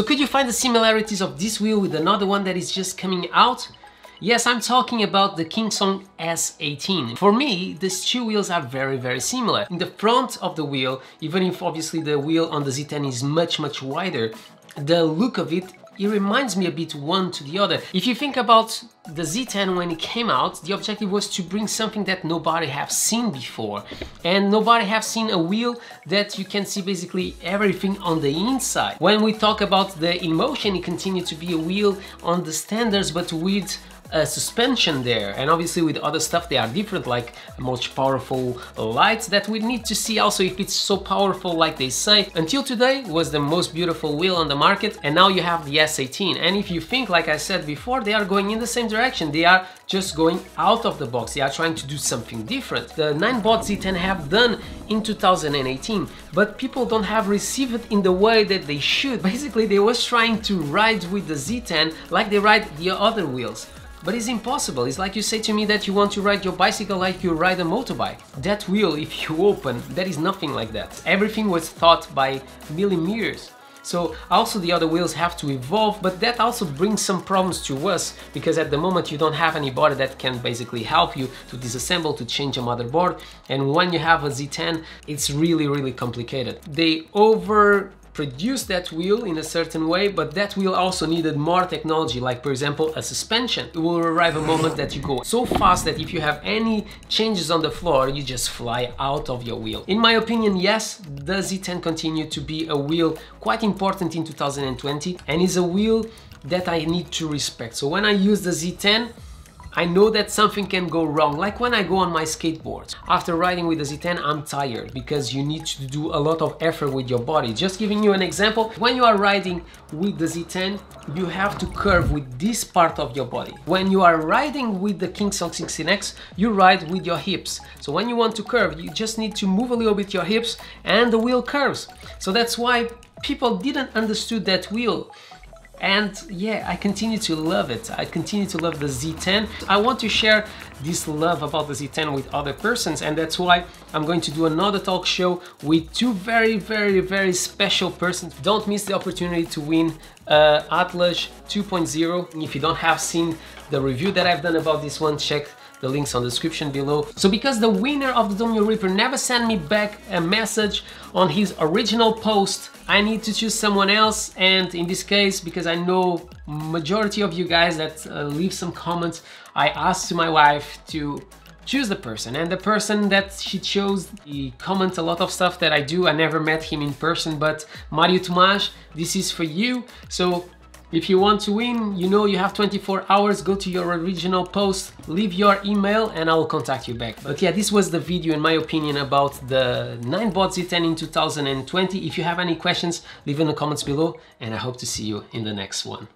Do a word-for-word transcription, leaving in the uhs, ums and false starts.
So could you find the similarities of this wheel with another one that is just coming out? Yes, I'm talking about the Kingsong S eighteen. For me, these two wheels are very, very similar. In the front of the wheel, even if obviously the wheel on the Z ten is much, much wider, the look of it, it reminds me a bit one to the other. If you think about the Z ten when it came out, the objective was to bring something that nobody have seen before. And nobody have seen a wheel that you can see basically everything on the inside. When we talk about the emotion, it continued to be a wheel on the standards, but with a suspension there, and obviously with other stuff they are different, like much powerful lights that we need to see also if it's so powerful like they say. Until today was the most beautiful wheel on the market, and now you have the S eighteen, and if you think, like I said before, they are going in the same direction. They are just going out of the box, they are trying to do something different. The Ninebot Z ten have done in two thousand eighteen, but people don't have received it in the way that they should. Basically they was trying to ride with the Z ten like they ride the other wheels. But it's impossible. It's like you say to me that you want to ride your bicycle like you ride a motorbike. That wheel, if you open, that is nothing like that. Everything was thought by millimeters. So also the other wheels have to evolve, but that also brings some problems to us, because at the moment you don't have anybody that can basically help you to disassemble, to change a motherboard, and when you have a Z ten, it's really, really complicated. They over produce that wheel in a certain way, but that wheel also needed more technology, like for example a suspension. It will arrive a moment that you go so fast that if you have any changes on the floor, you just fly out of your wheel. In my opinion, yes, the Z ten continued to be a wheel quite important in two thousand twenty, and is a wheel that I need to respect. So when I use the Z ten, I know that something can go wrong, like when I go on my skateboard. After riding with the Z ten, I'm tired, because you need to do a lot of effort with your body. Just giving you an example, when you are riding with the Z ten, you have to curve with this part of your body. When you are riding with the Kingsong sixteen X, you ride with your hips. So when you want to curve, you just need to move a little bit your hips and the wheel curves. So that's why people didn't understood that wheel. And yeah, I continue to love it. I continue to love the Z ten. I want to share this love about the Z ten with other persons, and that's why I'm going to do another talk show with two very, very, very special persons. Don't miss the opportunity to win uh, Atlas two point oh. If you don't have seen the review that I've done about this one, check the links on the description below. So because the winner of the Domio Reaper never sent me back a message on his original post, I need to choose someone else, and in this case, because I know majority of you guys that uh, leave some comments, I asked my wife to choose the person, and the person that she chose, he comments a lot of stuff that I do. I never met him in person, but Mario Tomas, this is for you. So if you want to win, you know you have twenty-four hours, go to your original post, leave your email, and I will contact you back. But yeah, this was the video in my opinion about the Ninebot Z ten in two thousand twenty. If you have any questions, leave in the comments below, and I hope to see you in the next one.